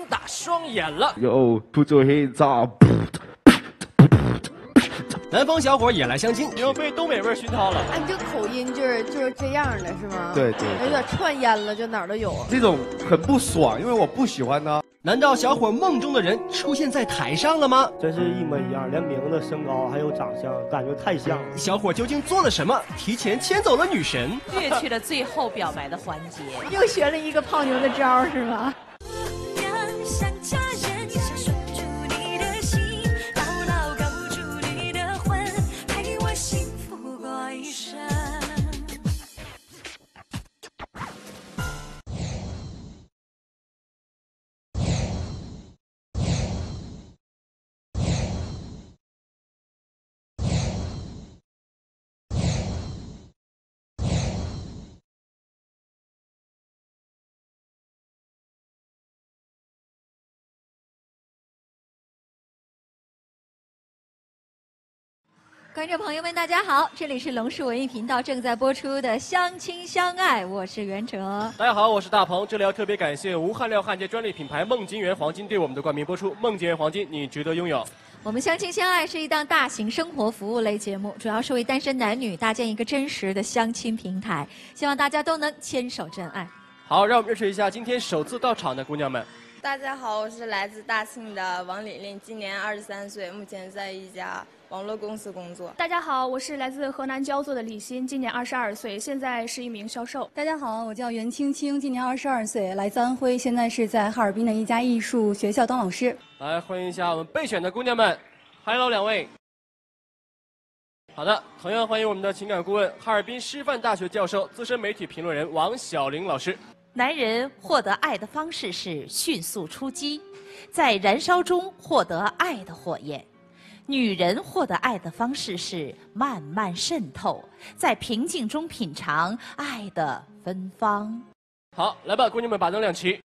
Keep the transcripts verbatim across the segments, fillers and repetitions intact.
睁大双眼了。哟，不做黑咋？南方小伙也来相亲，你又被东北味熏陶了。哎，你这口音就是就是这样的，是吗？对对，有点串烟了，就哪儿都有。这种很不爽，因为我不喜欢他。难道小伙梦中的人出现在台上了吗？真是一模一样，连名字、身高还有长相，感觉太像了。小伙究竟做了什么，提前牵走了女神？越去了最后表白的环节，又学了一个泡妞的招，是吗？观众朋友们，大家好！这里是龙树文艺频道正在播出的《相亲相爱》，我是袁哲。大家好，我是大鹏。这里要特别感谢无焊料焊接专利品牌梦金源黄金对我们的冠名播出。梦金源黄金，你值得拥有。我们《相亲相爱》是一档大型生活服务类节目，主要是为单身男女搭建一个真实的相亲平台，希望大家都能牵手真爱。好，让我们认识一下今天首次到场的姑娘们。大家好，我是来自大庆的王琳琳，今年二十三岁，目前在一家网络公司工作。大家好，我是来自河南焦作的李欣，今年二十二岁，现在是一名销售。大家好，我叫袁青青，今年二十二岁，来自安徽，现在是在哈尔滨的一家艺术学校当老师。来，欢迎一下我们备选的姑娘们 ，Hello 两位。好的，同样欢迎我们的情感顾问，哈尔滨师范大学教授、资深媒体评论人王晓玲老师。男人获得爱的方式是迅速出击，在燃烧中获得爱的火焰。女人获得爱的方式是慢慢渗透，在平静中品尝爱的芬芳。好，来吧，姑娘们，把灯亮起。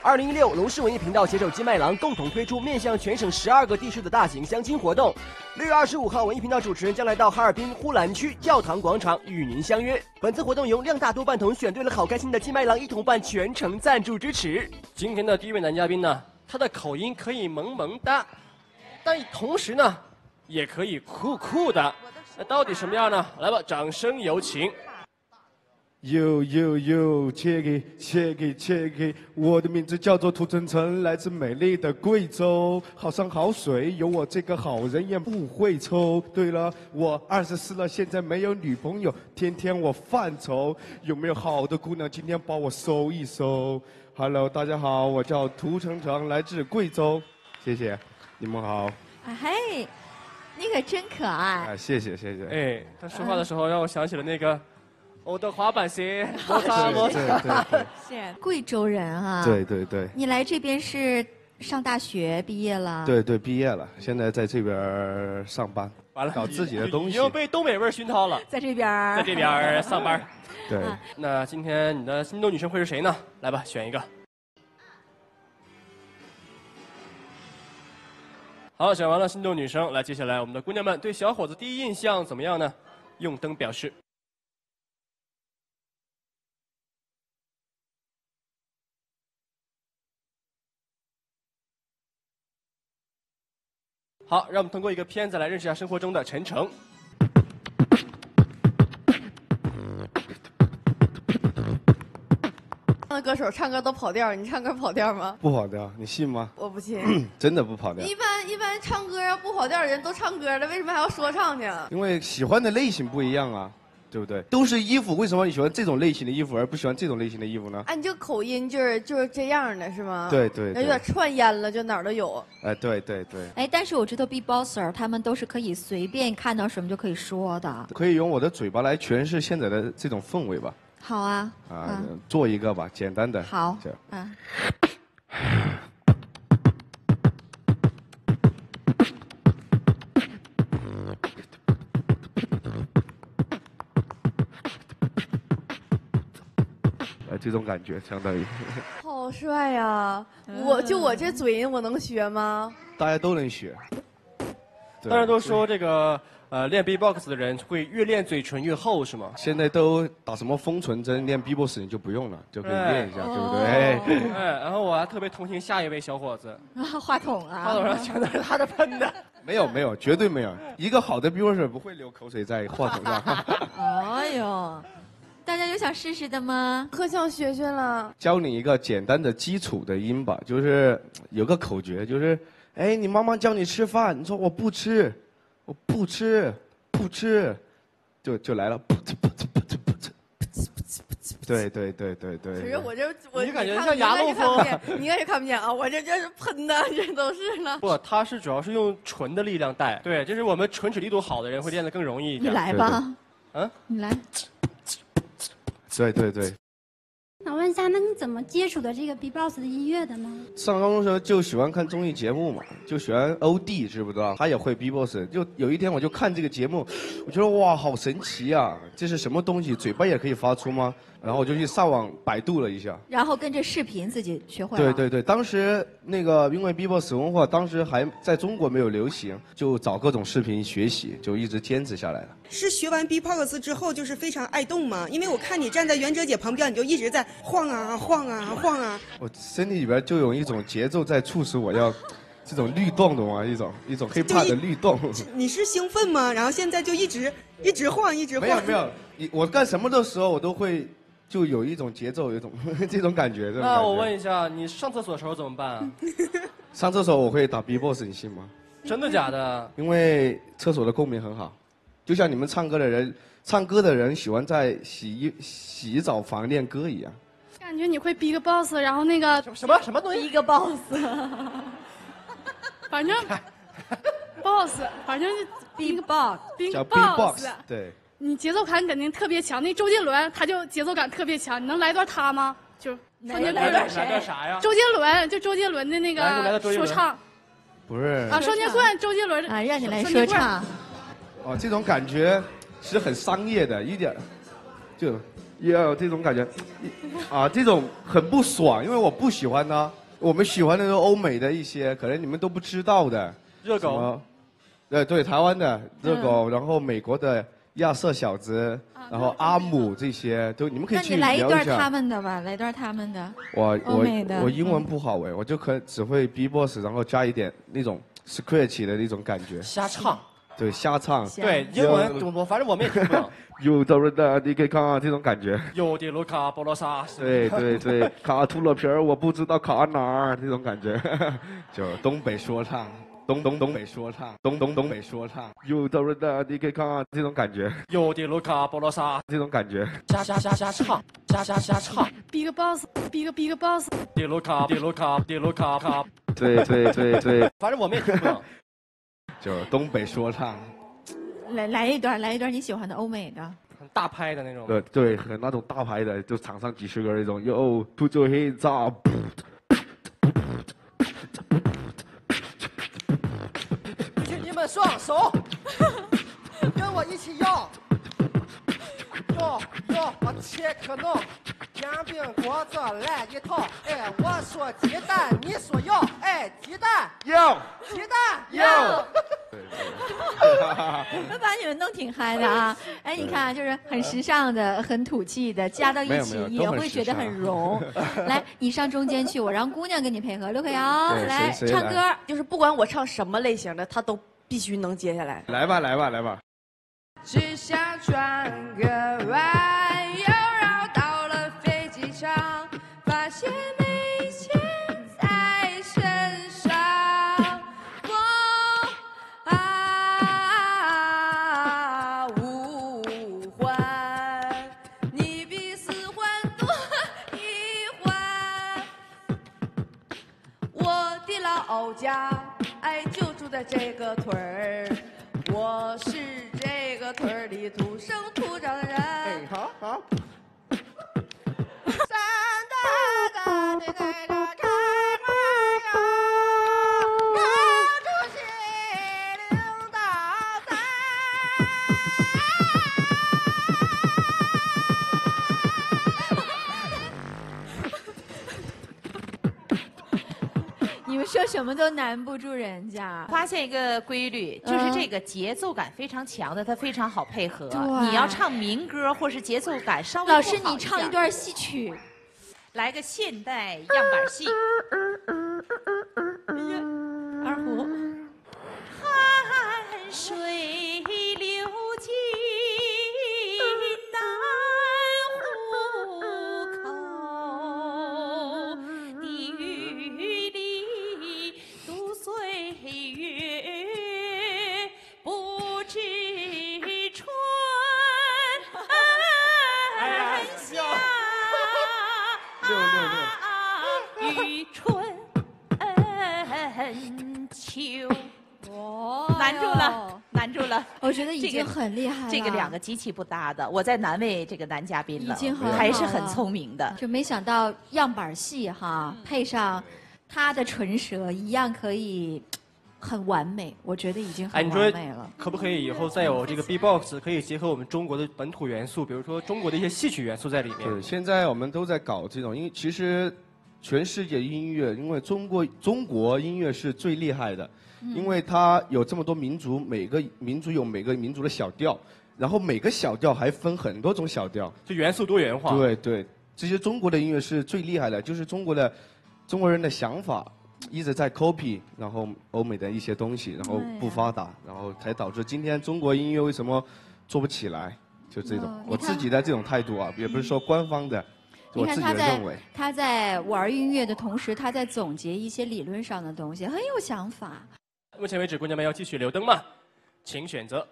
二零一六，龙氏文艺频道携手金麦郎共同推出面向全省十二个地区的大型相亲活动。六月二十五号，文艺频道主持人将来到哈尔滨呼兰区教堂广场与您相约。本次活动由量大多伴同选对了好开心的金麦郎一同伴全程赞助支持。今天的第一位男嘉宾呢？他的口音可以萌萌哒，但同时呢，也可以酷酷的。那到底什么样呢？来吧，掌声有请。Yo yo yo， 切给切给切给，我的名字叫做涂晨晨，来自美丽的贵州，好山好水，有我这个好人也不会抽。对了，我二十四了，现在没有女朋友，天天我犯愁，有没有好的姑娘今天帮我收一收？Hello， 大家好，我叫涂程程，来自贵州，谢谢，你们好。啊嘿，你可真可爱。啊，谢谢谢谢。哎，他说话的时候让我想起了那个，我的滑板鞋，摩擦摩擦。是贵州人哈。对对对。你来这边是上大学毕业了？对对，毕业了，现在在这边上班。完了，搞自己的东西。你又被东北味熏陶了。在这边。在这边上班。对，那今天你的心动女神会是谁呢？来吧，选一个。好，选完了心动女生，来，接下来我们的姑娘们对小伙子第一印象怎么样呢？用灯表示。好，让我们通过一个片子来认识一下生活中的陈诚。歌手唱歌都跑调，你唱歌跑调吗？不跑调，你信吗？我不信，真的不跑调。一般一般唱歌要不跑调的人都唱歌了，为什么还要说唱呢？因为喜欢的类型不一样啊，对不对？都是衣服，为什么你喜欢这种类型的衣服，而不喜欢这种类型的衣服呢？哎、啊，你这口音就是就是这样的，是吗？对 对, 对，有点串烟了，就哪儿都有。哎，对对对。哎，但是我知道 B-box 他们都是可以随便看到什么就可以说的，可以用我的嘴巴来诠释现在的这种氛围吧。好啊，啊，做一个吧，简单的。好，嗯。哎，这种感觉相当于。好帅呀！我就我这嘴音，我能学吗？大家都能学。大家都说这个呃练 B-box 的人会越练嘴唇越厚是吗？现在都打什么封唇针，练 B-box 你就不用了，就可以练一下，哎、对不对？哎，然后我还特别同情下一位小伙子。话筒啊！话筒上全都是他的喷的。没有没有，绝对没有。一个好的 B-box 不会流口水在话筒上。哎呦！ 大家有想试试的吗？可想学学了。教你一个简单的基础的音吧，就是有个口诀，就是哎，你妈妈叫你吃饭，你说我不吃，我不吃，不吃，就就来了，噗呲噗呲噗呲噗呲，对对对对对。可是我这我你感觉像牙痛风，你应该是看不见啊，我这这是喷的，这都是了。不，它是主要是用唇的力量带，对，就是我们唇齿力度好的人会练得更容易一点。你来吧，嗯，你来。 对对对，想问一下，那你怎么接触的这个 B-box 的音乐的呢？上高中时候就喜欢看综艺节目嘛，就喜欢 O D， 知不知道？他也会 B-box， 就有一天我就看这个节目，我觉得哇，好神奇啊！这是什么东西？嘴巴也可以发出吗？然后我就去上网百度了一下，然后跟着视频自己学会了。对对对，当时那个因为 B-box 文化当时还在中国没有流行，就找各种视频学习，就一直坚持下来了。 是学完 B-box 之后就是非常爱动吗？因为我看你站在袁哲姐旁边，你就一直在晃啊晃啊晃啊。我身体里边就有一种节奏在促使我要这种律动，懂吗？一种一种 hiphop 的律动。你是兴奋吗？然后现在就一直一直晃，一直晃。没有没有，你我干什么的时候我都会就有一种节奏，有一种呵呵这种感觉。那我问一下，你上厕所的时候怎么办啊？上厕所我会打 B-box， 你信吗？真的假的？因为厕所的共鸣很好。 就像你们唱歌的人，唱歌的人喜欢在洗衣洗澡房练歌一样。感觉你会 B-box， 然后那个什么什么东西 B-box， 反正 box， 反正 B-box， B-box， 对。你节奏感肯定特别强，那周杰伦他就节奏感特别强，你能来段他吗？就来段来段啥呀？周杰伦就周杰伦的那个说唱，不是啊，双截棍，周杰伦啊，让你来说唱。 哦，这种感觉是很商业的，一点就要有这种感觉，啊，这种很不爽，因为我不喜欢它。我们喜欢的是欧美的一些，可能你们都不知道的。热狗，对对，台湾的热狗，嗯、然后美国的亚瑟小子，啊、然后阿姆这些都，你们可以去聊一下。那你来一段他们的吧，来一段他们的。我我我英文不好哎，我就可只会 B-box， 然后加一点那种 scratch 的那种感觉。瞎唱。 对，瞎唱。对，英文我反正我们也听不懂。有的罗的，你可以看啊，这种感觉。有的罗卡波罗沙。对对对，卡秃噜皮儿，我不知道卡哪儿，这种感觉。就东北说唱，东东东北说唱，东东东北说唱。有的罗的，你可以看啊，这种感觉。有的罗卡波罗沙，这种感觉。瞎瞎瞎瞎唱，瞎瞎瞎唱。Big boss，Big Big boss。的罗卡，的罗卡，的罗卡卡。对对对对，反正我们也听不懂。 就是东北说唱，来来一段，来一段你喜欢的欧美的，大拍的那种。对对，很那种大拍的，就场上几十个那种。Yo, put your hands up。请你们双手，跟我一起摇，摇摇，我切克闹，煎饼果子来一套。哎，我说鸡蛋，你说摇，哎，鸡蛋摇，鸡蛋摇。 我把你们弄挺嗨的啊！哎，你看，就是很时尚的、很土气的，加到一起也会觉得很融。来，你上中间去，我让姑娘跟你配合。刘可瑶来唱歌，就是不管我唱什么类型的，她都必须能接下来。来吧，来吧，来吧。只想转个弯，又绕到了飞机场，发现没钱在身上。 老家，哎，就住在这个屯儿，我是这个屯儿里土生土长的人。哎，好好。山大大的在这开花呀，高处是领导山。你们说什么都难不住人家。发现一个规律，就是这个节奏感非常强的，它非常好配合。你要唱民歌或是节奏感稍微。老师，你唱一段戏曲，来个现代样板戏。二胡。汗水流进南湖口，地狱里度岁月，不知春夏与春秋。难住了，难住了！我觉得已经很厉害了。这个两个极其不搭的，我在难为这个男嘉宾了，已经很还是很聪明的。就没想到样板戏哈，配上他的唇舌，一样可以很完美。我觉得已经很完美了。可不可以以后再有这个 B-box， 可以结合我们中国的本土元素，比如说中国的一些戏曲元素在里面？对，现在我们都在搞这种，因为其实全世界音乐，因为中国中国音乐是最厉害的。因为它有这么多民族，每个民族有每个民族的小调，然后每个小调还分很多种小调，就元素多元化。对对，这些中国的音乐是最厉害的，就是中国的中国人的想法一直在 copy， 然后欧美的一些东西，然后不发达，然后才导致今天中国音乐为什么做不起来，就这种。我自己的这种态度啊，也不是说官方的。你看他在他在玩音乐的同时，他在总结一些理论上的东西，很有想法。目前为止，姑娘们要继续留灯吗？请选择。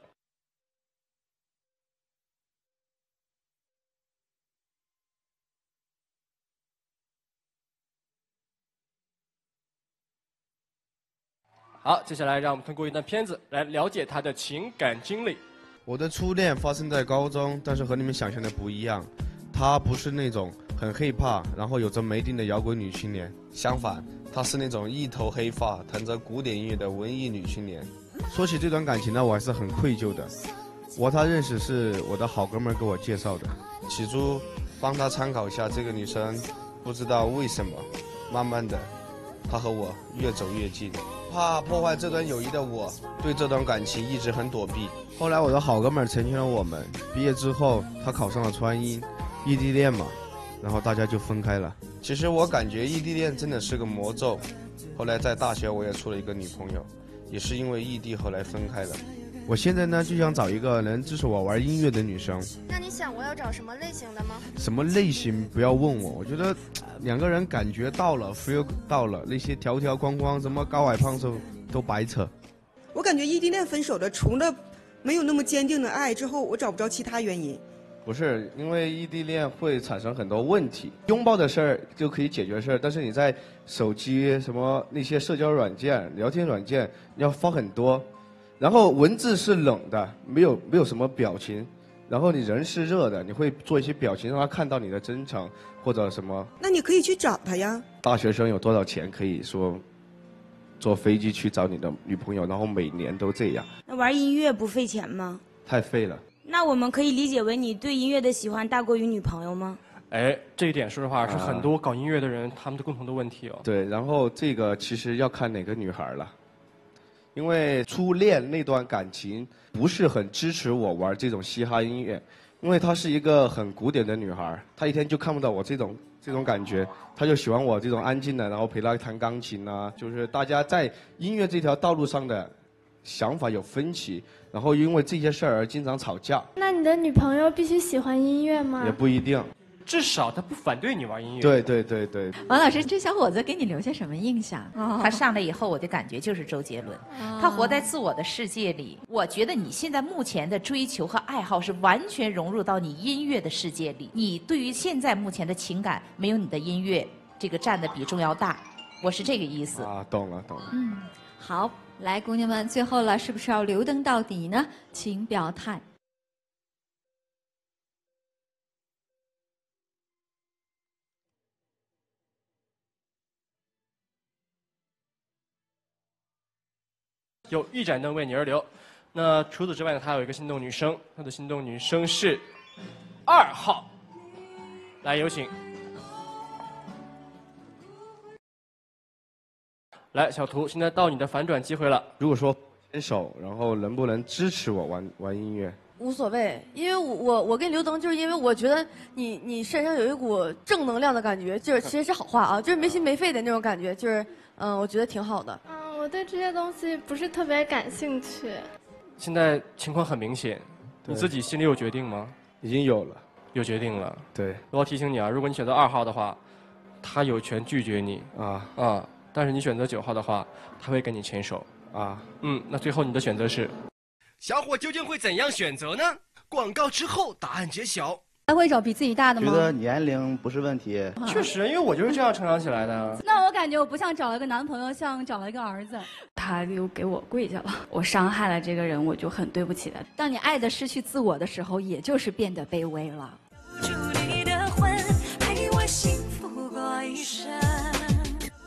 好，接下来让我们通过一段片子来了解她的情感经历。我的初恋发生在高中，但是和你们想象的不一样。她不是那种很hip-hop，然后有着没定的摇滚女青年，相反。她是那种一头黑发、弹着古典音乐的文艺女青年。说起这段感情呢，我还是很愧疚的。我和她认识是我的好哥们给我介绍的，起初帮她参考一下这个女生，不知道为什么，慢慢的，她和我越走越近。怕破坏这段友谊的我，对这段感情一直很躲避。后来我的好哥们成全了我们，毕业之后她考上了川音，异地恋嘛。然后大家就分开了。其实我感觉异地恋真的是个魔咒。后来在大学我也处了一个女朋友，也是因为异地后来分开了。我现在呢就想找一个能支持我玩音乐的女生。那你想我要找什么类型的吗？什么类型不要问我，我觉得两个人感觉到了 feel 到了，那些条条框框什么高矮胖瘦都白扯。我感觉异地恋分手的除了没有那么坚定的爱之后，我找不着其他原因。不是，因为异地恋会产生很多问题。拥抱的事儿就可以解决事儿，但是你在手机什么那些社交软件、聊天软件要放很多，然后文字是冷的，没有没有什么表情，然后你人是热的，你会做一些表情让他看到你的真诚或者什么。那你可以去找他呀。大学生有多少钱可以说坐飞机去找你的女朋友，然后每年都这样。那玩音乐不费钱吗？太费了。那我们可以理解为你对音乐的喜欢大过于女朋友吗？哎，这一点说实话是很多搞音乐的人、啊、他们的共同的问题哦。对，然后这个其实要看哪个女孩了，因为初恋那段感情不是很支持我玩这种嘻哈音乐，因为她是一个很古典的女孩，她一天就看不到我这种这种感觉，她就喜欢我这种安静的，然后陪她弹钢琴啊，就是大家在音乐这条道路上的想法有分歧，然后因为这些事儿而经常吵架。那你的女朋友必须喜欢音乐吗？也不一定，至少她不反对你玩音乐。对对对对。王老师，这小伙子给你留下什么印象？哦、他上来以后，我的感觉就是周杰伦，哦、他活在自我的世界里。我觉得你现在目前的追求和爱好是完全融入到你音乐的世界里。你对于现在目前的情感，没有你的音乐这个占的比重要大，我是这个意思。啊，懂了懂了。嗯，好。来，姑娘们，最后了，是不是要留灯到底呢？请表态。有一盏灯为你而留。那除此之外呢？他有一个心动女生，他的心动女生是二号。来，有请。来，小图，现在到你的反转机会了。如果说分手，然后能不能支持我玩玩音乐？无所谓，因为我我我跟刘能就是因为我觉得你你身上有一股正能量的感觉，就是其实是好话啊，就是没心没肺的那种感觉，就是嗯、呃，我觉得挺好的。嗯，我对这些东西不是特别感兴趣。现在情况很明显，你自己心里有决定吗？已经有了，有决定了。对，我要提醒你啊，如果你选择二号的话，他有权拒绝你啊啊，但是你选择九号的话，他会跟你牵手啊。嗯，那最后你的选择是。 小伙究竟会怎样选择呢？广告之后答案揭晓。还会找比自己大的吗？觉得年龄不是问题。确实，因为我就是这样成长起来的。那我感觉我不像找了个男朋友，像找了一个儿子。他又给我跪下了，我伤害了这个人，我就很对不起他。当你爱的失去自我的时候，也就是变得卑微了。祝你的婚陪我幸福过一生，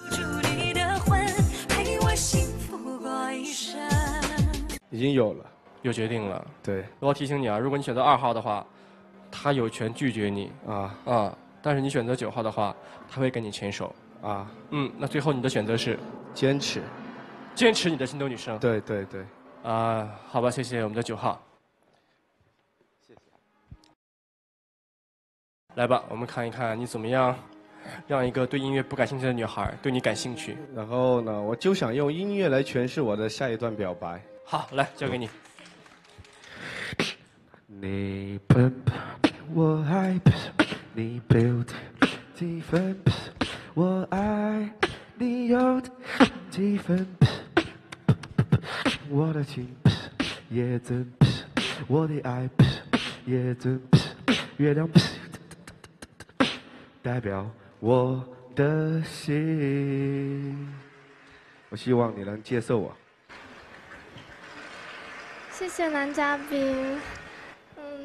祝你的婚陪我幸福过一生。已经有了。 有决定了，对。我要提醒你啊，如果你选择二号的话，他有权拒绝你啊啊！但是你选择九号的话，他会跟你牵手啊。嗯，那最后你的选择是坚持，坚持你的心动女生。对对对。啊，好吧，谢谢我们的九号。谢谢。来吧，我们看一看你怎么样让一个对音乐不感兴趣的女孩对你感兴趣。然后呢，我就想用音乐来诠释我的下一段表白。好，来，交给你。 你笨，我爱；你 build 几分，我爱；你有几分，我的情也真，我的爱也真。月亮代表我的心，我希望你能接受我。谢谢男嘉宾。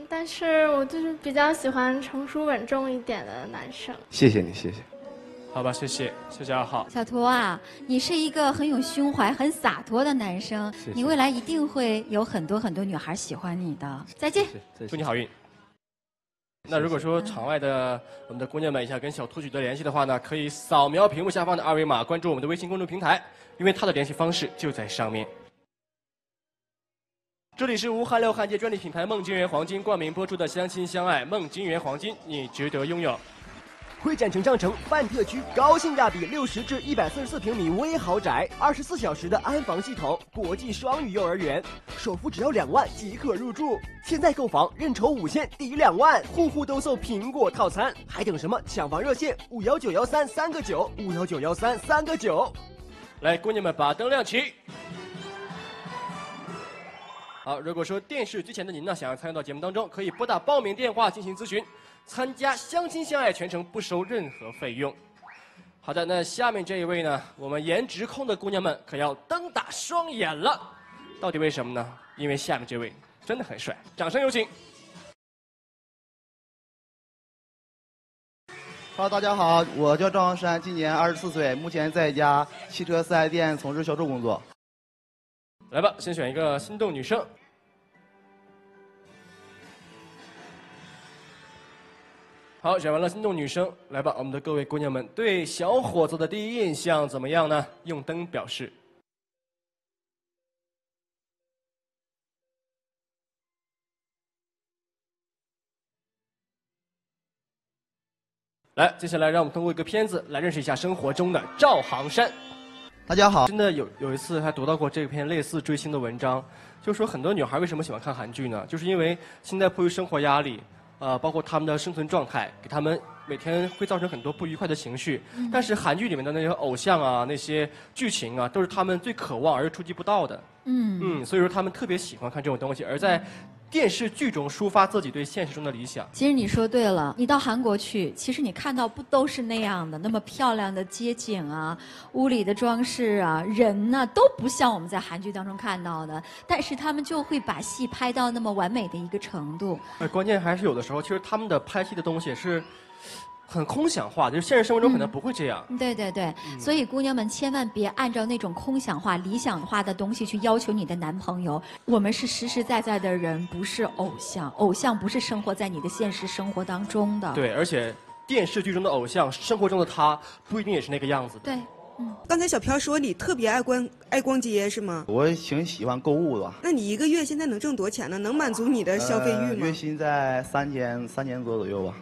但是我就是比较喜欢成熟稳重一点的男生。谢谢你，谢谢。好吧，谢谢，谢谢二号。小图啊，你是一个很有胸怀、很洒脱的男生，谢谢你未来一定会有很多很多女孩喜欢你的。再见，祝你好运。谢谢那如果说场外的我们的姑娘们想跟小图取得联系的话呢，可以扫描屏幕下方的二维码，关注我们的微信公众平台，因为他的联系方式就在上面。 这里是无含量焊接专利品牌梦金源黄金冠名播出的《相亲相爱》，梦金源黄金，你值得拥有。会展城章程范特区高性价比六十至一百四十四平米微豪宅，二十四小时的安防系统，国际双语幼儿园，首付只要两万即可入住。现在购房认筹五千抵两万，户户都送苹果套餐，还等什么？抢房热线五幺九幺三三个九五幺九幺三三个九。来，姑娘们把灯亮起。 好，如果说电视机前的您呢，想要参与到节目当中，可以拨打报名电话进行咨询，参加相亲相爱全程不收任何费用。好的，那下面这一位呢，我们颜值控的姑娘们可要瞪大双眼了，到底为什么呢？因为下面这位真的很帅，掌声有请。哈喽，大家好，我叫赵阳山，今年二十四岁，目前在一家汽车四 S 店从事销售工作。 来吧，先选一个心动女生。好，选完了心动女生，来吧，我们的各位姑娘们对小伙子的第一印象怎么样呢？用灯表示。来，接下来让我们通过一个片子来认识一下生活中的赵航山。 大家好，真的有有一次还读到过这篇类似追星的文章，就是说很多女孩为什么喜欢看韩剧呢？就是因为现在迫于生活压力，呃，包括她们的生存状态，给她们每天会造成很多不愉快的情绪。嗯、但是韩剧里面的那些偶像啊，那些剧情啊，都是她们最渴望而又触及不到的。嗯嗯，所以说她们特别喜欢看这种东西，而在。 电视剧中抒发自己对现实中的理想。其实你说对了，你到韩国去，其实你看到不都是那样的，那么漂亮的街景啊，屋里的装饰啊，人呢、啊、都不像我们在韩剧当中看到的。但是他们就会把戏拍到那么完美的一个程度。呃，关键还是有的时候，其实他们的拍戏的东西是。 很空想化，就是现实生活中可能不会这样。嗯、对对对，嗯、所以姑娘们千万别按照那种空想化、理想化的东西去要求你的男朋友。我们是实实在在的人，不是偶像。偶像不是生活在你的现实生活当中的。对，而且电视剧中的偶像，生活中的他不一定也是那个样子的。对。嗯，刚才小飘说你特别爱逛爱逛街是吗？我挺喜欢购物的。那你一个月现在能挣多少钱呢？能满足你的消费欲吗？呃、月薪在三千三千多左右吧。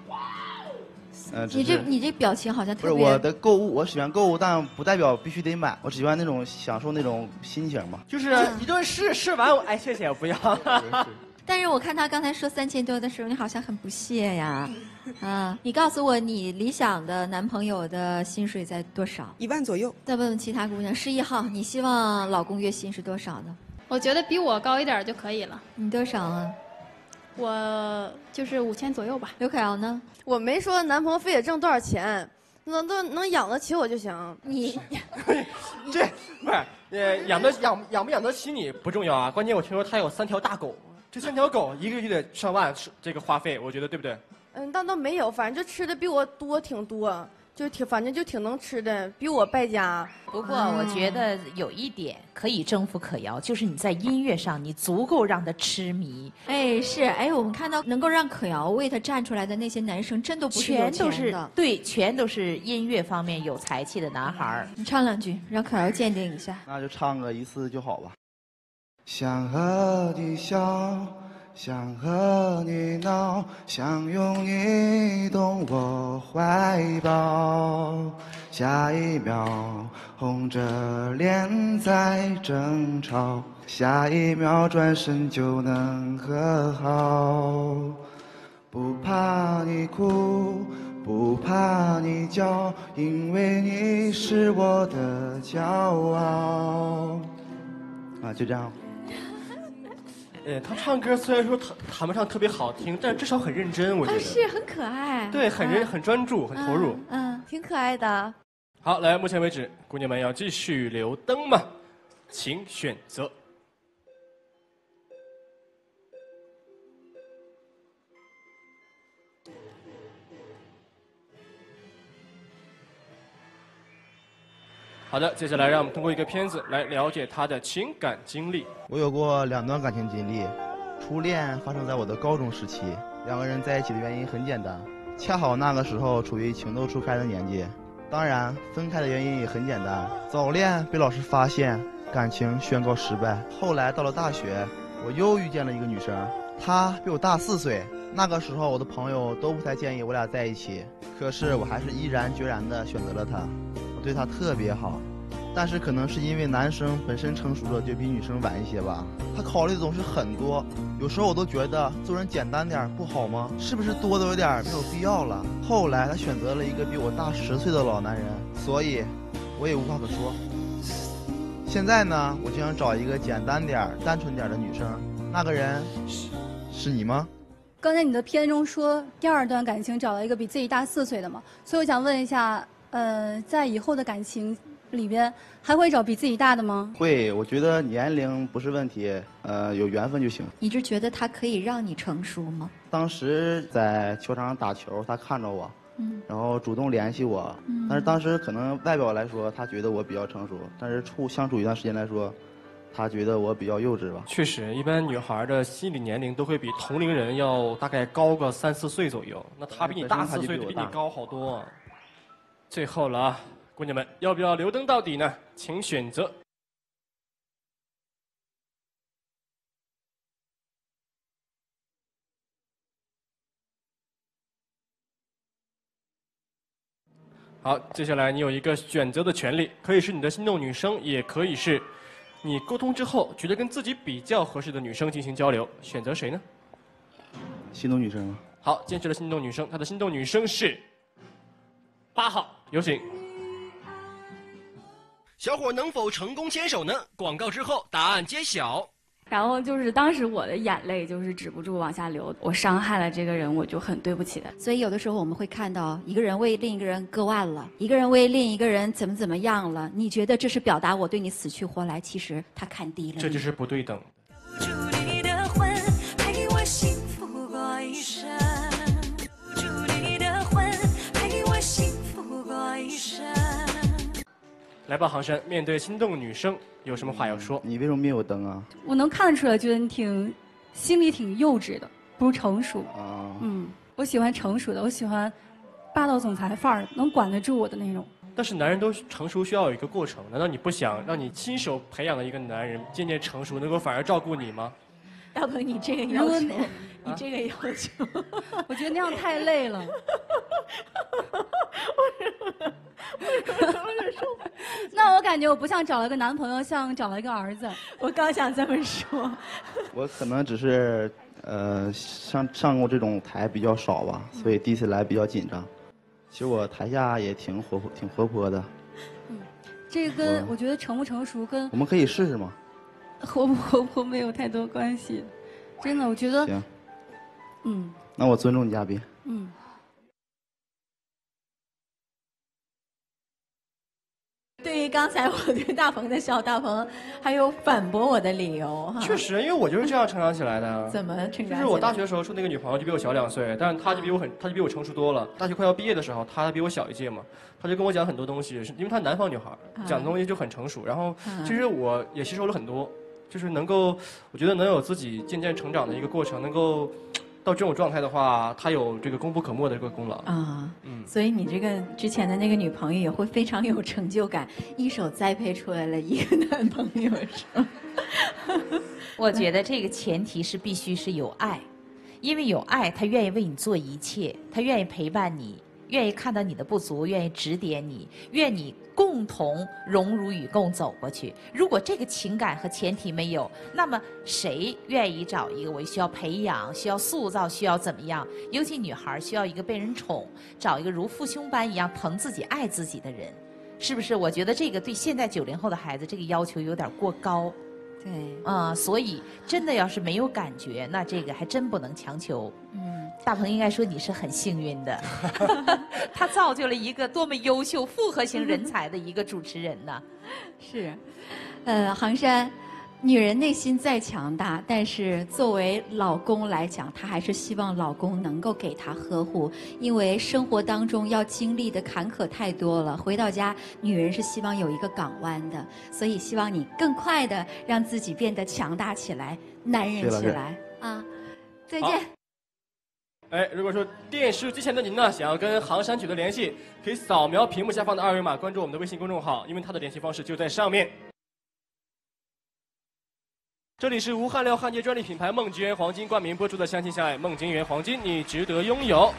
呃、你这你这表情好像特别不是我的购物，我喜欢购物，但不代表必须得买。我喜欢那种享受那种心情嘛。就是一顿试试完我，哎，谢谢，我不要。但是我看他刚才说三千多的时候，你好像很不屑呀，啊！你告诉我，你理想的男朋友的薪水在多少？一万左右。再问问其他姑娘，十一号，你希望老公月薪是多少呢？我觉得比我高一点就可以了。你多少啊？我就是五千左右吧。刘凯瑶呢？我没说男朋友非得挣多少钱，能都能养得起我就行。你，这不是呃养得养养不养得起你不重要啊，关键我听说他有三条大狗。这三条狗一个月得上万，这个花费我觉得对不对？嗯，但倒没有，反正就吃的比我多挺多，就挺反正就挺能吃的，比我败家。不过我觉得有一点可以征服可瑶，就是你在音乐上你足够让她痴迷。哎，是哎，我们看到能够让可瑶为她站出来的那些男生，真都不是有钱的，全都是对，全都是音乐方面有才气的男孩。你唱两句，让可瑶鉴定一下。那就唱个一次就好吧。想和你笑，想和你闹，想拥你动我怀抱，下一秒红着脸在争吵，下一秒转身就能和好，不怕你哭，不怕你叫，因为你是我的骄傲。啊，就这样。呃、嗯，他唱歌虽然说谈谈不上特别好听，但至少很认真，我觉得、啊、是很可爱，对，很认、啊、很专注，很投入，嗯、啊啊，挺可爱的。好，来，目前为止，姑娘们要继续留灯吗？请选择。好的，接下来让我们通过一个片子来了解他的情感经历。我有过两段感情经历，初恋发生在我的高中时期，两个人在一起的原因很简单，恰好那个时候处于情窦初开的年纪。当然，分开的原因也很简单，早恋被老师发现，感情宣告失败。后来到了大学，我又遇见了一个女生，她比我大四岁。那个时候我的朋友都不太建议我俩在一起，可是我还是毅然决然地选择了她。对她特别好，但是可能是因为男生本身成熟的就比女生晚一些吧，他考虑总是很多，有时候我都觉得做人简单点不好吗？是不是多的有点没有必要了？后来他选择了一个比我大十岁的老男人，所以我也无话可说。现在呢，我就想找一个简单点单纯点的女生，那个人是你吗？刚才你的片中说第二段感情找了一个比自己大四岁的嘛，所以我想问一下，呃，在以后的感情里边还会找比自己大的吗？会，我觉得年龄不是问题，呃，有缘分就行。你就觉得他可以让你成熟吗？当时在球场上打球，他看着我，嗯，然后主动联系我，嗯，但是当时可能外表来说，他觉得我比较成熟，但是处相处一段时间来说，他觉得我比较幼稚吧。确实，一般女孩的心理年龄都会比同龄人要大概高个三四岁左右，那他比你大四岁，比你高好多啊。最后了啊，姑娘们，要不要留灯到底呢？请选择。好，接下来你有一个选择的权利，可以是你的心动女生，也可以是你沟通之后觉得跟自己比较合适的女生进行交流。选择谁呢？心动女生啊。好，坚持了心动女生，她的心动女生是八号，有请。小伙能否成功牵手呢？广告之后答案揭晓。然后就是当时我的眼泪就是止不住往下流，我伤害了这个人，我就很对不起的。所以有的时候我们会看到一个人为另一个人割腕了，一个人为另一个人怎么怎么样了，你觉得这是表达我对你死去活来，其实他看低了你，这就是不对等。来吧，航山，面对心动女生有什么话要说？你为什么灭我灯啊？我能看得出来，觉得你挺心里挺幼稚的，不成熟。啊，嗯，我喜欢成熟的，我喜欢霸道总裁范儿，能管得住我的那种。但是男人都成熟需要有一个过程，难道你不想让你亲手培养的一个男人渐渐成熟，能够反而照顾你吗？大鹏，你这个要求，你这个要求，啊、我觉得那样太累了。那我感觉我不像找了个男朋友，像找了一个儿子。我刚想这么说。我可能只是呃上上过这种台比较少吧，所以第一次来比较紧张。其实我台下也挺活泼，挺活泼的。嗯，这个跟 我, 我觉得成不成熟跟我们可以试试吗？活不活泼没有太多关系，真的，我觉得。行。嗯。那我尊重嘉宾。嗯。对于刚才我对大鹏的笑，大鹏还有反驳我的理由哈。确实，因为我就是这样成长起来的。怎么成长起来？就是我大学的时候处那个女朋友就比我小两岁，但是她就比我很，她就比我成熟多了。大学快要毕业的时候，她比我小一届嘛，她就跟我讲很多东西，因为她南方女孩，讲的东西就很成熟。然后其实我也吸收了很多，就是能够，我觉得能有自己渐渐成长的一个过程，能够。到这种状态的话，他有这个功不可没的这个功劳啊，嗯，所以你这个之前的那个女朋友也会非常有成就感，一手栽培出来了一个男朋友是吧？我觉得这个前提是必须是有爱，因为有爱，他愿意为你做一切，他愿意陪伴你，愿意看到你的不足，愿意指点你，愿你共同荣辱与共走过去。如果这个情感和前提没有，那么谁愿意找一个我需要培养、需要塑造、需要怎么样？尤其女孩需要一个被人宠，找一个如父兄般一样疼自己、爱自己的人，是不是？我觉得这个对现在九零后的孩子，这个要求有点过高。对，嗯，所以真的要是没有感觉，那这个还真不能强求。嗯，大鹏应该说你是很幸运的，他造就了一个多么优秀、复合型人才的一个主持人呢。是，呃，杭山，女人内心再强大，但是作为老公来讲，她还是希望老公能够给她呵护，因为生活当中要经历的坎坷太多了。回到家，女人是希望有一个港湾的，所以希望你更快的让自己变得强大起来，男人起来啊！再见。哎，如果说电视机前的您呢，想要跟杭山取得联系，可以扫描屏幕下方的二维码，关注我们的微信公众号，因为它的联系方式就在上面。这里是无焊料焊接专利品牌梦之源黄金冠名播出的《相亲相爱》，梦之源黄金，你值得拥有。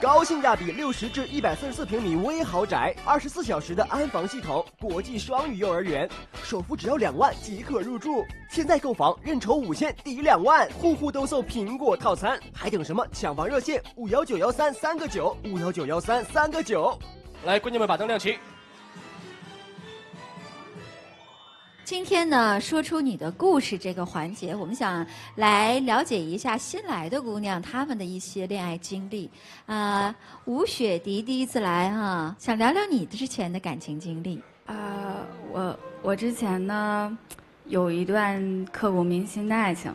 高性价比六十至一百四十四平米微豪宅，二十四小时的安防系统，国际双语幼儿园，首付只要两万即可入住。现在购房认筹五千抵两万，户户都送苹果套餐，还等什么？抢房热线五幺九幺三三个九五幺九幺三三个九。来，闺女们把灯亮起。今天呢，说出你的故事这个环节，我们想来了解一下新来的姑娘她们的一些恋爱经历。啊、呃，吴雪迪第一次来哈、啊，想聊聊你之前的感情经历。啊、呃，我我之前呢，有一段刻骨铭心的爱情，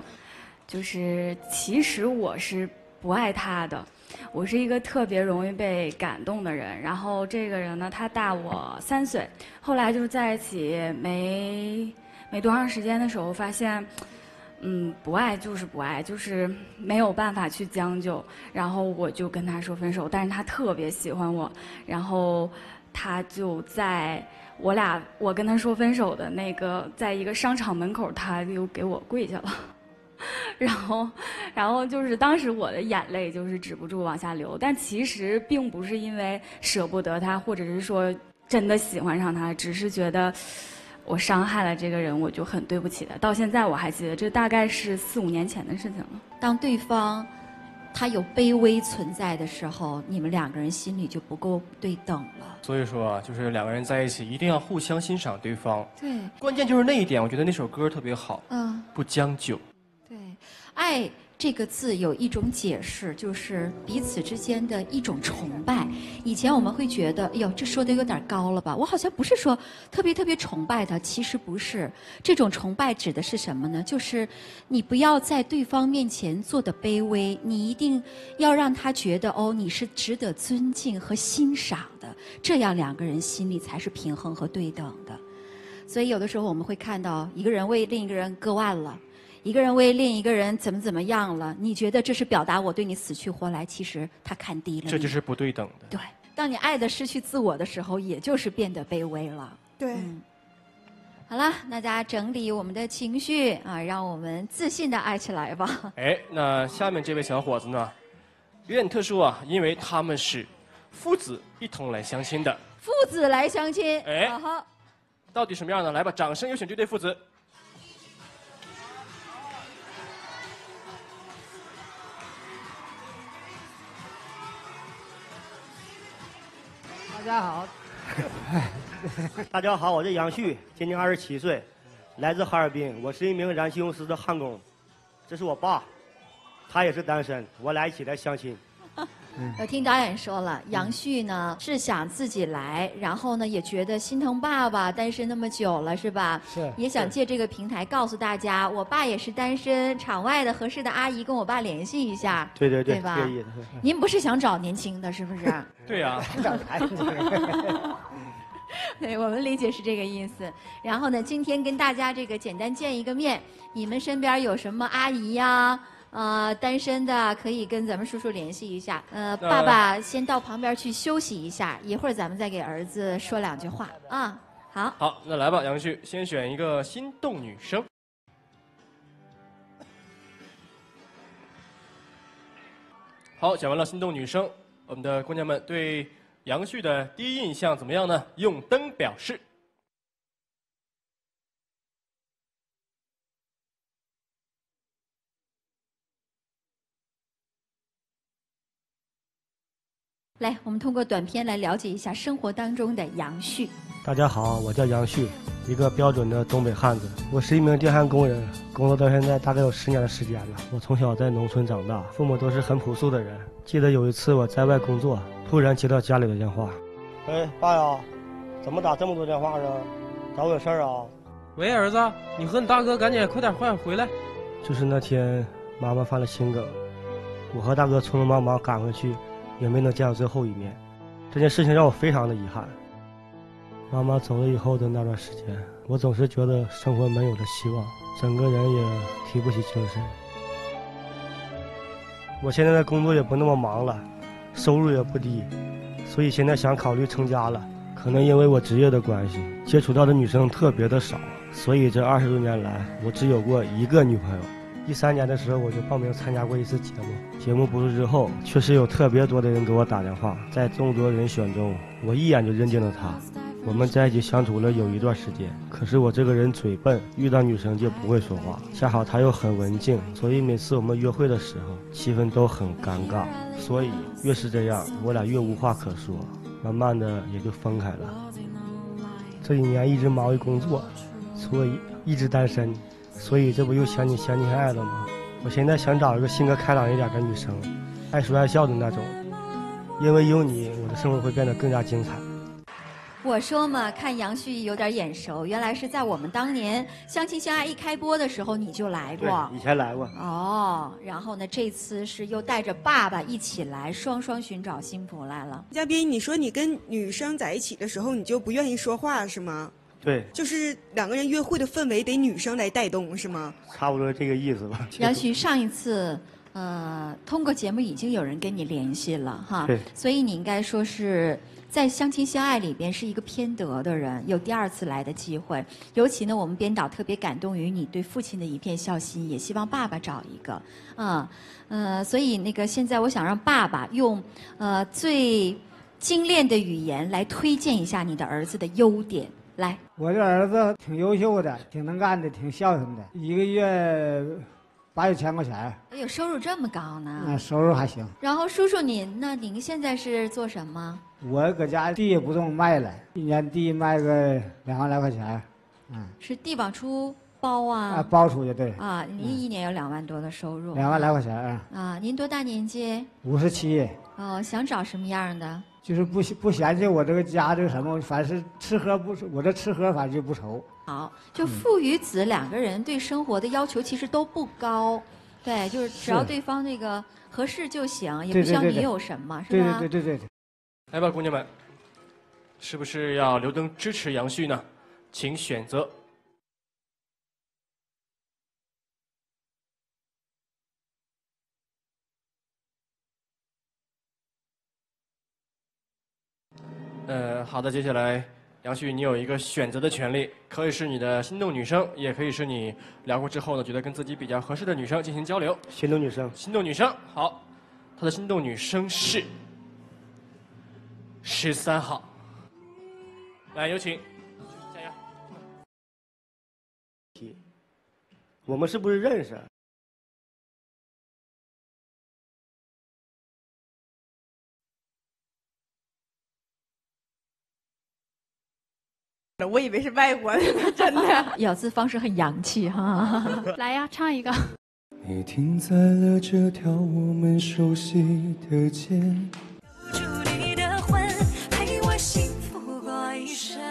就是其实我是不爱他的，我是一个特别容易被感动的人。然后这个人呢，他大我三岁，后来就是在一起没没多长时间的时候，发现，嗯，不爱就是不爱，就是没有办法去将就。然后我就跟他说分手，但是他特别喜欢我，然后他就在我俩我跟他说分手的那个，在一个商场门口，他又给我跪下了。然后，然后就是当时我的眼泪就是止不住往下流，但其实并不是因为舍不得他，或者是说真的喜欢上他，只是觉得我伤害了这个人，我就很对不起他。到现在我还记得，这大概是四五年前的事情了。当对方他有卑微存在的时候，你们两个人心里就不够对等了。所以说啊，就是两个人在一起一定要互相欣赏对方。对，关键就是那一点，我觉得那首歌特别好。嗯，不将就。爱这个字有一种解释，就是彼此之间的一种崇拜。以前我们会觉得，哎呦，这说的有点高了吧？我好像不是说特别特别崇拜他，其实不是。这种崇拜指的是什么呢？就是你不要在对方面前做的卑微，你一定要让他觉得，哦，你是值得尊敬和欣赏的，这样两个人心里才是平衡和对等的。所以有的时候我们会看到一个人为另一个人割腕了。一个人为另一个人怎么怎么样了？你觉得这是表达我对你死去活来？其实他看低了你，这就是不对等的。对，当你爱的失去自我的时候，也就是变得卑微了。对。嗯，好了，大家整理我们的情绪啊，让我们自信的爱起来吧。哎，那下面这位小伙子呢，有点特殊啊，因为他们是父子一同来相亲的。父子来相亲，哎，好好，到底什么样呢？来吧，掌声有请这对父子。大家好。大家好，我叫杨旭，今年二十七岁，来自哈尔滨。我是一名燃气公司的焊工，这是我爸，他也是单身。我俩一起来相亲。我听导演说了，杨旭呢是想自己来，然后呢也觉得心疼爸爸单身那么久了，是吧？是。也想借这个平台告诉大家，我爸也是单身，场外的合适的阿姨跟我爸联系一下。对对对，对吧？您不是想找年轻的，是不是？对呀、啊。对，我们理解是这个意思。然后呢，今天跟大家这个简单见一个面，你们身边有什么阿姨呀、啊？呃，单身的可以跟咱们叔叔联系一下。呃，爸爸先到旁边去休息一下，一会儿咱们再给儿子说两句话啊、嗯。好。好，那来吧，杨旭，先选一个心动女生。好，讲完了心动女生，我们的姑娘们对杨旭的第一印象怎么样呢？用灯表示。来，我们通过短片来了解一下生活当中的杨旭。大家好，我叫杨旭，一个标准的东北汉子。我是一名电焊工人，工作到现在大概有十年的时间了。我从小在农村长大，父母都是很朴素的人。记得有一次我在外工作，突然接到家里的电话。喂，爸呀，怎么打这么多电话呢？找我有事儿啊？喂，儿子，你和你大哥赶紧快点快点回来。就是那天妈妈犯了心梗，我和大哥匆匆忙忙赶回去，也没能见到最后一面，这件事情让我非常的遗憾。妈妈走了以后的那段时间，我总是觉得生活没有了希望，整个人也提不起精神。我现在的工作也不那么忙了，收入也不低，所以现在想考虑成家了。可能因为我职业的关系，接触到的女生特别的少，所以这二十多年来我只有过一个女朋友。一三年的时候，我就报名参加过一次节目。节目播出之后，确实有特别多的人给我打电话。在众多人选中，我一眼就认定了她。我们在一起相处了有一段时间，可是我这个人嘴笨，遇到女生就不会说话。恰好她又很文静，所以每次我们约会的时候，气氛都很尴尬。所以越是这样，我俩越无话可说，慢慢的也就分开了。这一年一直忙于工作，所以一直单身。所以这不又想你想你爱了吗？我现在想找一个性格开朗一点的女生，爱说爱笑的那种，因为有你，我的生活会变得更加精彩。我说嘛，看杨旭有点眼熟，原来是在我们当年相亲相爱一开播的时候你就来过，以前来过。哦，然后呢，这次是又带着爸爸一起来，双双寻找幸福来了。嘉宾，你说你跟女生在一起的时候，你就不愿意说话是吗？对，就是两个人约会的氛围得女生来带动，是吗？差不多这个意思吧。杨旭，上一次呃，通过节目已经有人跟你联系了哈，对，所以你应该说是在相亲相爱里边是一个偏得的人，有第二次来的机会。尤其呢，我们编导特别感动于你对父亲的一片孝心，也希望爸爸找一个，嗯呃，所以那个现在我想让爸爸用呃最精炼的语言来推荐一下你的儿子的优点。来，我这儿子挺优秀的，挺能干的，挺孝顺的，一个月八九千块钱。哎呦，收入这么高呢？那、嗯、收入还行。然后叔叔您呢？您现在是做什么？我搁家地也不种，卖了一年地卖个两万来块钱。嗯，是地往出包啊？啊，包出去对。啊，您一年有两万多的收入。嗯、两万来块钱啊。啊，您多大年纪？五十七。哦，想找什么样的？就是不不嫌弃我这个家这个什么，凡是吃喝不，我这吃喝反正就不愁。好，就父与子两个人对生活的要求其实都不高，对，就是只要对方那个合适就行，也不需要你有什么，是吧？对对对对对。来吧，姑娘们，是不是要留灯支持杨旭呢？请选择。好的，接下来杨旭，你有一个选择的权利，可以是你的心动女生，也可以是你聊过之后呢，觉得跟自己比较合适的女生进行交流。心动女生，心动女生，好，她的心动女生是十三号。来，有请，加油。我们是不是认识？ 我以为是外国的，真的。咬字方式很洋气哈。来呀，唱一个。你停在了这条我们熟悉的街。住你的魂，陪我幸福过一生。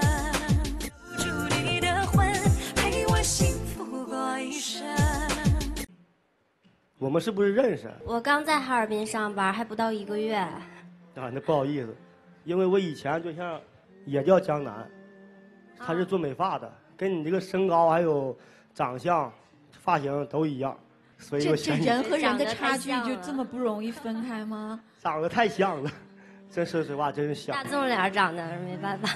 住你的魂，陪我幸福过一生。我们是不是认识？我刚在哈尔滨上班，还不到一个月。啊，那不好意思，因为我以前对象也叫江南。 他是做美发的，跟你这个身高还有长相、发型都一样，所以我想这人和人的差距就这么不容易分开吗？长得太像了，真说实话，真是像。大众脸长得没办法。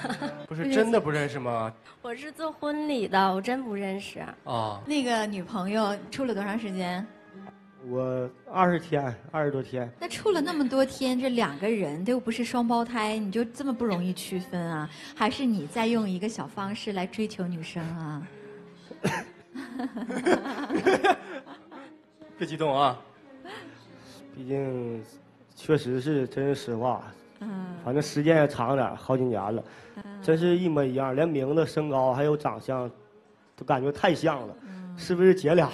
不是真的不认识吗？我是做婚礼的，我真不认识。啊。那个女朋友处了多长时间？我二十天，二十多天。那处了那么多天，这两个人都不是双胞胎，你就这么不容易区分啊？还是你在用一个小方式来追求女生啊？别激动啊！毕竟，确实是真是实话。嗯。反正时间也长点，好几年了，真是一模一样，连名字、身高还有长相，都感觉太像了，嗯、是不是姐俩？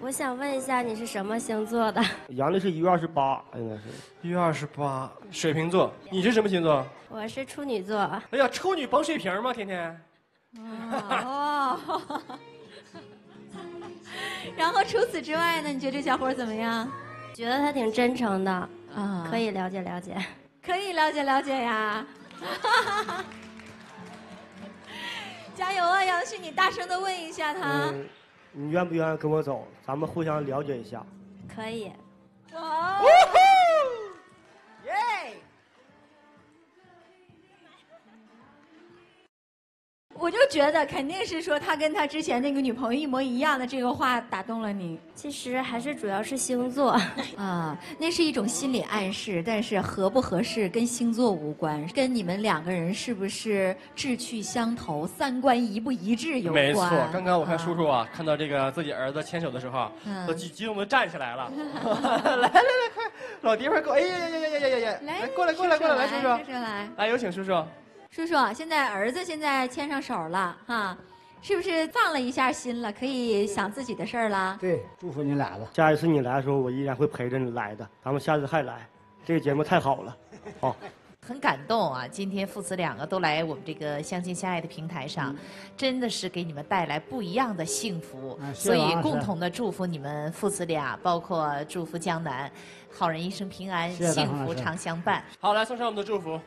我想问一下，你是什么星座的？阳历是一月二十八，应该是一月二十八，水瓶座。你是什么星座？我是处女座。哎呀，处女绑水瓶吗？天天。哦。然后除此之外呢？你觉得这小伙怎么样？觉得他挺真诚的啊，嗯、可以了解了解，可以了解了解呀。加油啊，杨旭！你大声的问一下他。嗯 你愿不愿意跟我走？咱们互相了解一下。可以。哇！耶！我就觉得肯定是说他跟他之前那个女朋友一模一样的这个话打动了你。其实还是主要是星座啊，那是一种心理暗示，但是合不合适跟星座无关，跟你们两个人是不是志趣相投、三观一不一致有关。没错，刚刚我看叔叔啊，啊看到这个自己儿子牵手的时候，嗯、都激激动的站起来了。来来来，快，老爹快过，哎呀呀呀呀呀呀！来，过来过来过来，来叔叔，叔叔来，来有请叔叔。 叔叔，现在儿子现在牵上手了哈，是不是放了一下心了？可以想自己的事儿了。对，祝福你俩了。下一次你来的时候，我依然会陪着你来的。咱们下次还来，这个节目太好了，好。很感动啊！今天父子两个都来我们这个相亲相爱的平台上，嗯、真的是给你们带来不一样的幸福。啊、所以共同的祝福你们父子俩，包括祝福江南，好人一生平安，谢谢幸福常相伴。好，来送上我们的祝福。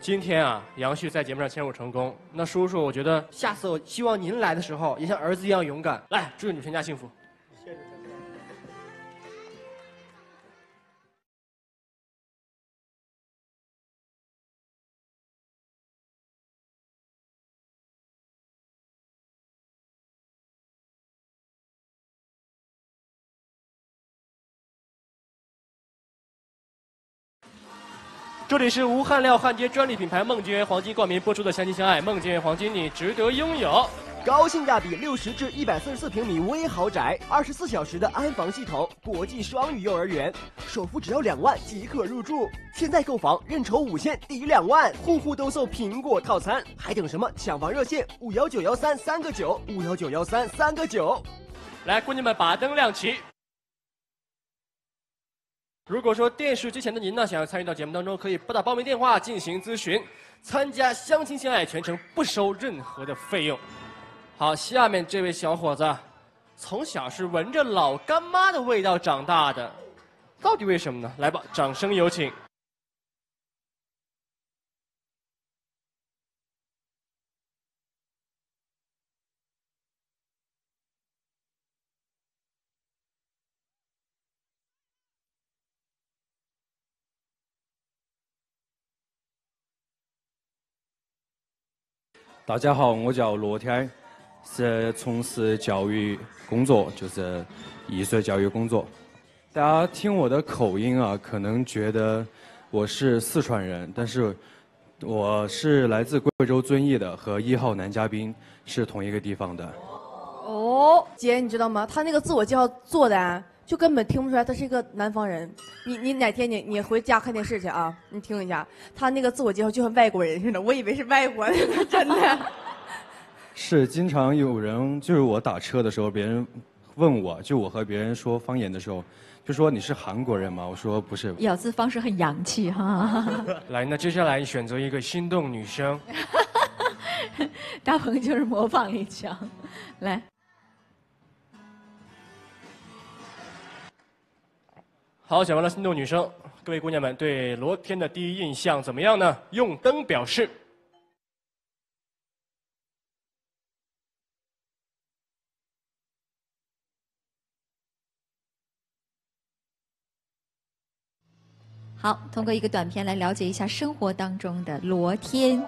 今天啊，杨旭在节目上牵手成功。那叔叔，我觉得下次我希望您来的时候也像儿子一样勇敢。来，祝你们全家幸福。谢谢。这里是无焊料焊接专利品牌梦君园黄金冠名播出的《相亲相爱》，梦君园黄金你值得拥有。高性价比六十至一百四十四平米微豪宅，二十四小时的安防系统，国际双语幼儿园，首付只要两万即可入住。现在购房认筹五千抵两万，户户都送苹果套餐，还等什么？抢房热线五幺九幺三三个九五幺九幺三三个九。来，姑娘们把灯亮起。 如果说电视机前的您呢，想要参与到节目当中，可以拨打报名电话进行咨询，参加相亲相爱，全程不收任何的费用。好，下面这位小伙子，从小是闻着老干妈的味道长大的，到底为什么呢？来吧，掌声有请。大家好，我叫罗天，是从事教育工作，就是艺术教育工作。大家听我的口音啊，可能觉得我是四川人，但是我是来自贵州遵义的，和一号男嘉宾是同一个地方的。哦，姐，你知道吗？他那个自我介绍做的啊，就根本听不出来他是一个南方人。你你哪天你你回家看电视去啊，你听一下，他那个自我介绍就像外国人似的，我以为是外国人，真的。是经常有人，就是我打车的时候，别人问我，就我和别人说方言的时候，就说你是韩国人吗？我说不是。咬字方式很洋气哈。来，那接下来选择一个心动女生。大鹏就是模仿一下，来。好，讲完了心动女生，各位姑娘们对罗天的第一印象怎么样呢？用灯表示。好，通过一个短片来了解一下生活当中的罗天。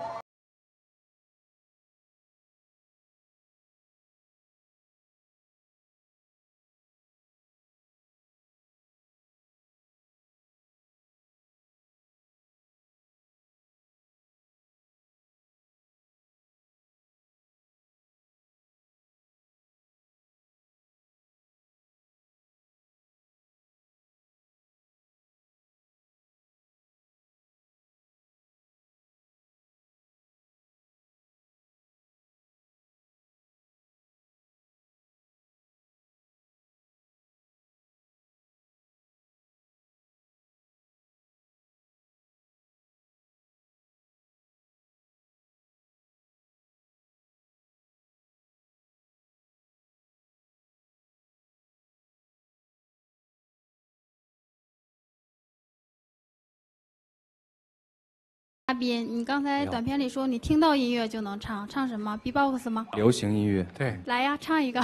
嘉宾，你刚才短片里说你听到音乐就能唱，唱什么 ？B-box 吗？流行音乐。对。来呀，唱一个。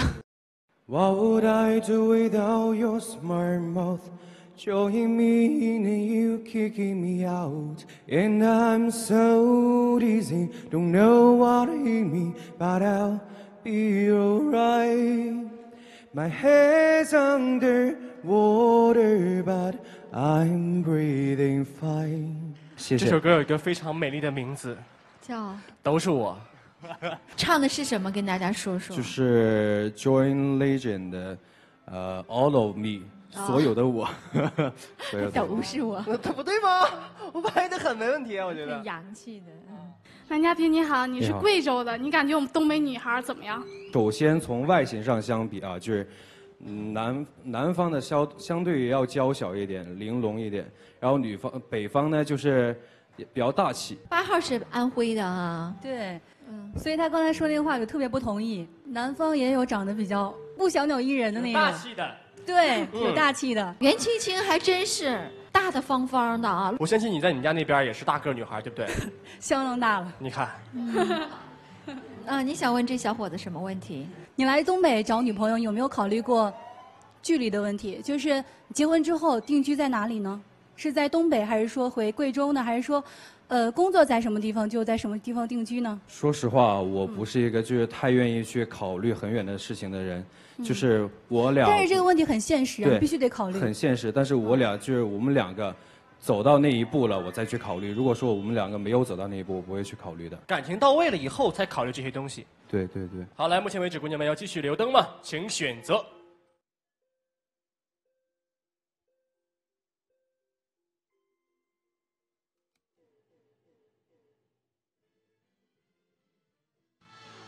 What would I do without your smart mouth? Join me in and you kicking me out. And I'm so dizzy, don't know what hit me, but I'll be alright. My head's under water, but I'm breathing fine. 谢谢。这首歌有一个非常美丽的名字，叫都是我。唱的是什么？跟大家说说。就是 John Legend 的呃、uh, All of Me，、oh. 所有的我。都是我。不对吗？我拍的很没问题啊，我觉得。很洋气的。男嘉宾你好，你是贵州的， 你, 你感觉我们东北女孩怎么样？首先从外形上相比啊，就是。 南南方的相相对于要娇小一点，玲珑一点，然后女方北方呢就是也比较大气。八号是安徽的啊，对，嗯，所以他刚才说那个话我特别不同意。南方也有长得比较不小鸟依人的那种，大气的，对，有大气的。袁青青还真是大的方方的啊。我相信你在你家那边也是大个女孩，对不对？相当大了。你看。嗯 啊、呃，你想问这小伙子什么问题？你来东北找女朋友有没有考虑过距离的问题？就是结婚之后定居在哪里呢？是在东北，还是说回贵州呢？还是说，呃，工作在什么地方就在什么地方定居呢？说实话，我不是一个就是太愿意去考虑很远的事情的人，嗯、就是我俩。但是这个问题很现实、啊，你必须得考虑。很现实，但是我俩就是我们两个。 走到那一步了，我再去考虑。如果说我们两个没有走到那一步，我不会去考虑的。感情到位了以后才考虑这些东西。对对对。好，来，目前为止，姑娘们要继续留灯吗？请选择。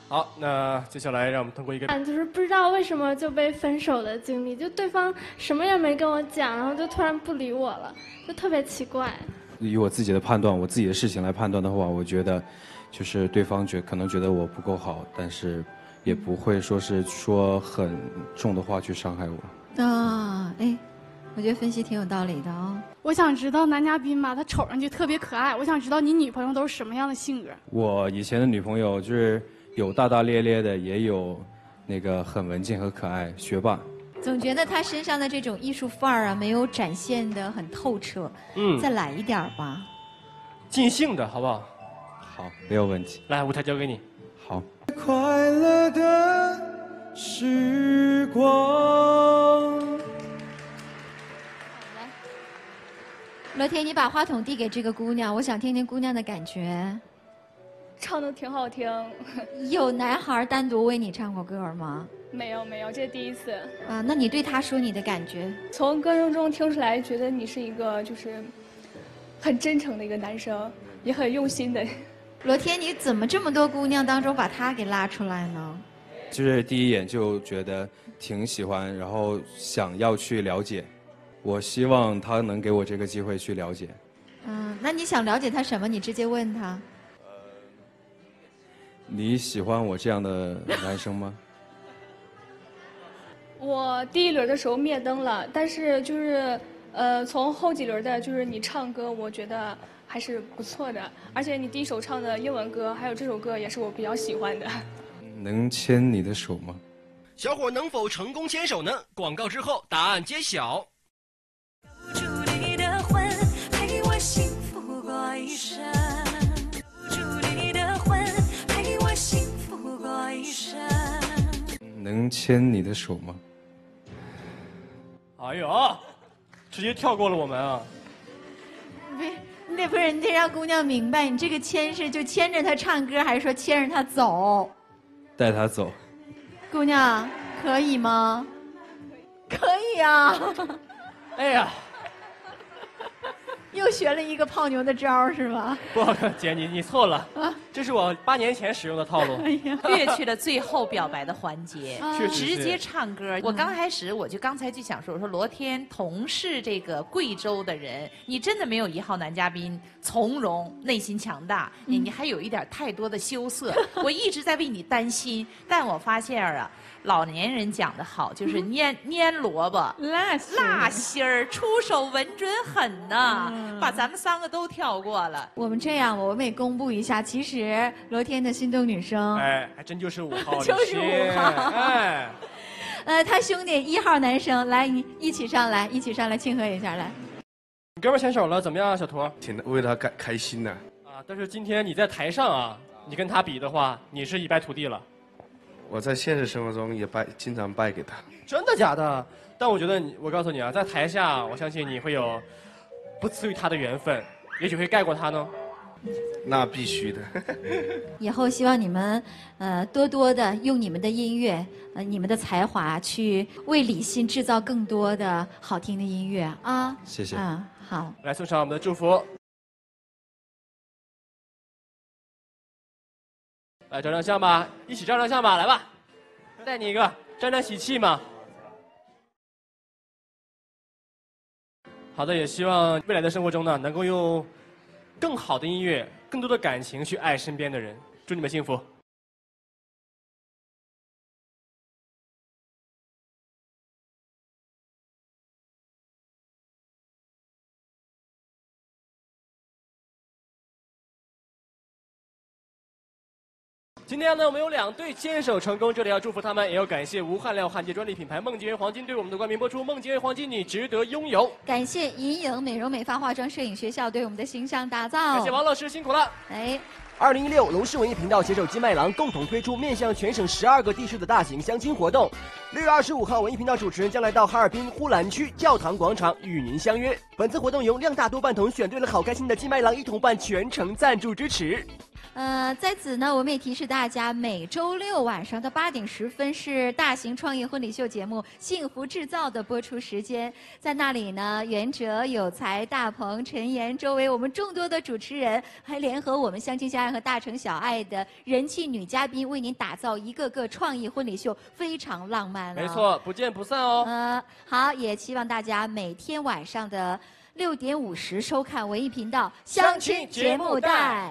好，那接下来让我们通过一个，就是不知道为什么就被分手的经历，就对方什么也没跟我讲，然后就突然不理我了，就特别奇怪。以我自己的判断，我自己的事情来判断的话，我觉得，就是对方觉可能觉得我不够好，但是也不会说是说很重的话去伤害我。啊，哎，我觉得分析挺有道理的啊、哦。 我想知道男嘉宾吧，他瞅上去特别可爱。我想知道你女朋友都是什么样的性格？我以前的女朋友就是有大大咧咧的，也有那个很文静和可爱，学霸。总觉得他身上的这种艺术范儿啊，没有展现的很透彻。嗯，再来一点吧。尽兴的好不好？好，没有问题。来，舞台交给你。好。快乐的时光。来，乐天，你把话筒递给这个姑娘，我想听听姑娘的感觉。唱的挺好听。有男孩单独为你唱过歌吗？没有没有，这是第一次。啊，那你对他说你的感觉？从歌声中听出来，觉得你是一个就是很真诚的一个男生，也很用心的。罗天，你怎么这么多姑娘当中把他给拉出来呢？就是第一眼就觉得挺喜欢，然后想要去了解。我希望他能给我这个机会去了解。嗯，那你想了解他什么？你直接问他。呃，你喜欢我这样的男生吗？我第一轮的时候灭灯了，但是就是呃，从后几轮的，就是你唱歌，我觉得还是不错的，而且你第一首唱的英文歌，还有这首歌也是我比较喜欢的。能牵你的手吗？小伙能否成功牵手呢？广告之后答案揭晓。祝你的婚陪我幸福过一生，祝你的婚陪我幸福过一生。能牵你的手吗？哎呦，直接跳过了我们啊！别，你得不是，你得让姑娘明白，你这个牵是就牵着她唱歌，还是说牵着她走？带她走。姑娘，可以吗？可以啊！哎呀，又学了一个泡妞的招是吧？不，姐，你你错了啊！这是我八年前使用的套路。哎呀，略去了最后表白的环节，直接唱歌。我刚开始我就刚才就想说，我说罗天同是这个贵州的人，你真的没有一号男嘉宾从容、内心强大，你你还有一点太多的羞涩。我一直在为你担心，但我发现啊，老年人讲的好，就是蔫蔫萝卜、辣心儿，出手稳准狠呐。把咱们三个都跳过了。我们这样，我们也公布一下，其实罗天的心动女生，哎，还真就是五号，就是五号，哎，呃，他兄弟一号男生，来，你一起上来，一起上来庆贺一下，来。你哥们牵手了，怎么样，小图？挺为他开开心呢。啊，但是今天你在台上啊，你跟他比的话，你是一败涂地了。我在现实生活中也败，经常败给他。真的假的？但我觉得你，我告诉你啊，在台下，我相信你会有。不次于他的缘分，也许会盖过他呢。那必须的。以后希望你们，呃，多多的用你们的音乐，呃，你们的才华去为李欣制造更多的好听的音乐啊！谢谢。嗯，好。来送上我们的祝福。来照张相吧，一起照张相吧，来吧，带你一个，沾沾喜气嘛。好的，也希望未来的生活中呢，能够用更好的音乐、更多的感情去爱身边的人。祝你们幸福！今天呢，我们有两队牵手成功，这里要祝福他们，也要感谢无焊料焊接专利品牌梦洁黄金对我们的冠名播出。梦洁黄金，你值得拥有。感谢银影美容美发化妆摄影学校对我们的形象打造。感谢王老师辛苦了。哎，二零一六龙狮文艺频道携手金麦郎共同推出面向全省十二个地市的大型相亲活动。六月二十五号，文艺频道主持人将来到哈尔滨呼兰区教堂广场与您相约。本次活动由量大多半桶选对了好开心的金麦郎一同伴全程赞助支持。呃，在此呢，我们也提示大家，每周六晚上的八点十分是大型创业婚礼秀节目《幸福制造》的播出时间。在那里呢，袁哲、有才、大鹏、陈岩、周围我们众多的主持人，还联合我们相亲相爱和大城小爱的人气女嘉宾，为您打造一个个创意婚礼秀，非常浪漫了。没错，不见不散哦。呃，好，也希望大家每天晚上的六点五十收看文艺频道《相亲节目带》。